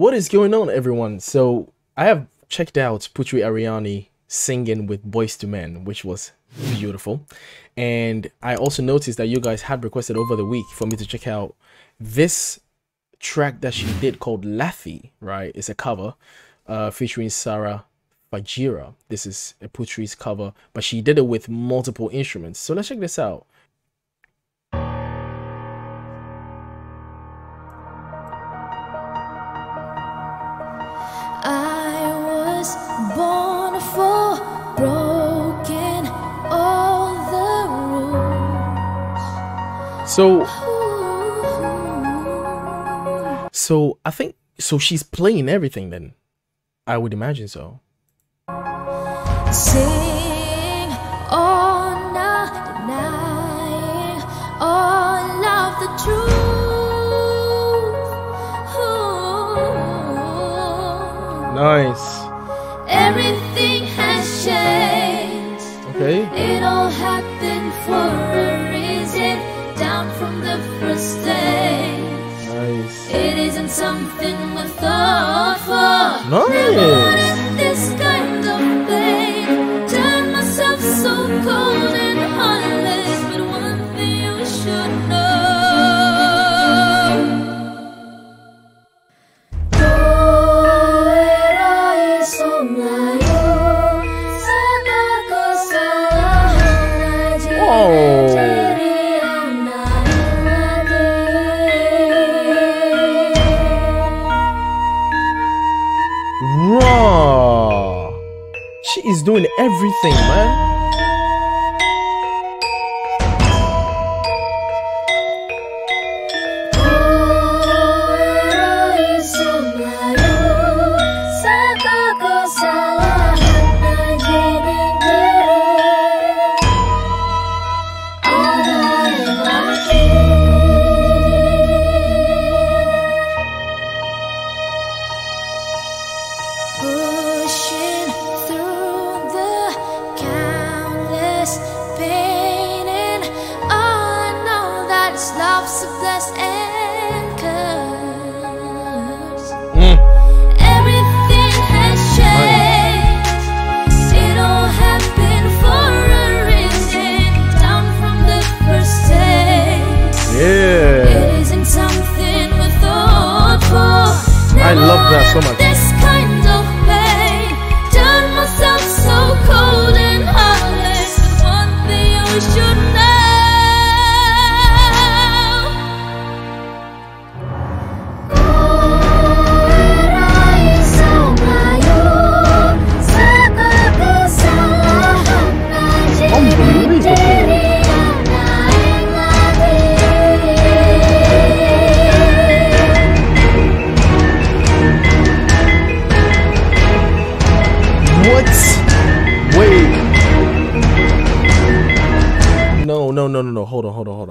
What is going on, everyone? So I have checked out Putri Ariani singing with Boys to Men, which was beautiful, and I also noticed that you guys had requested over the week for me to check out this track that she did called Lathi, right? It's a cover featuring Sara Fajira. This is a Putri's cover, but she did it with multiple instruments, so let's check this out. Born for broken all the rules. So I think so. She's playing everything, then I would imagine so. Sing all night, denying all of the truth. Nice. Everything has changed. Okay. It all happened for a reason. Down from the first stage. Nice. It isn't something we thought for. Nice. Never wanted this kind of pain. Turned myself so cold and heartless. But one thing you should know. Raw. She is doing everything, man. I love that so much. This kind of pain turned myself so cold and heartless. One thing you should know. No, hold on.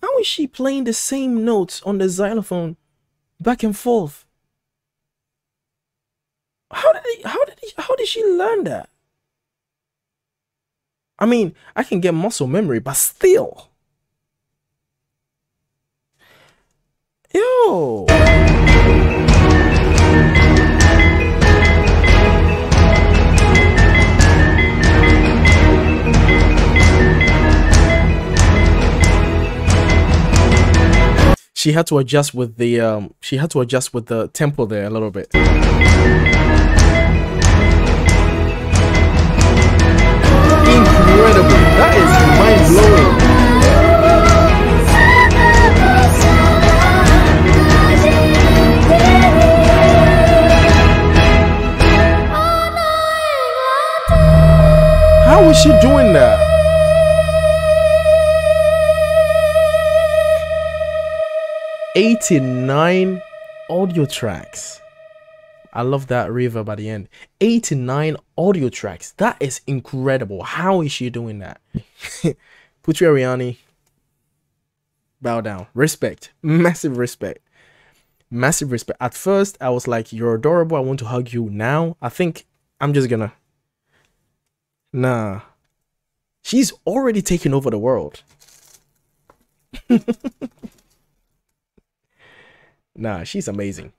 How is she playing the same notes on the xylophone back and forth? How did she learn that? I mean, I can get muscle memory, but still. Yo. She had to adjust with the tempo there a little bit. Incredible. That is mind blowing. How is she doing that? "89 audio tracks." I love that reverb at the end. 89 audio tracks. That is incredible. How is she doing that? Putri Ariani, bow down. Respect. Massive respect. Massive respect. At first, I was like, you're adorable. I want to hug you. Now, I think I'm just gonna... Nah. She's already taken over the world. Nah, she's amazing.